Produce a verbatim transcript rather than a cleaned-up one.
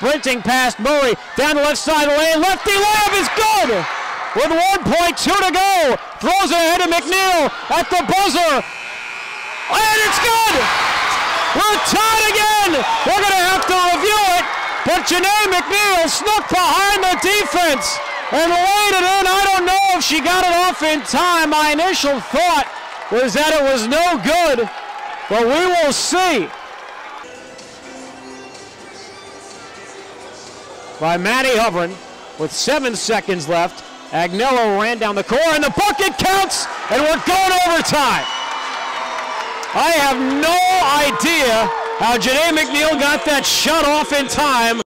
sprinting past Murray, down the left side of the lane, lefty lob is good! With one point two to go, throws it ahead of McNeal at the buzzer, and it's good! We're tied again! We're gonna have to review it, but Janae McNeal snuck behind the defense and laid it in. I don't know if she got it off in time. My initial thought was that it was no good, but we will see. By Matty Hubern, with seven seconds left. Agnello ran down the court, and the bucket counts, and we're going overtime. I have no idea how Janae McNeal got that shot off in time.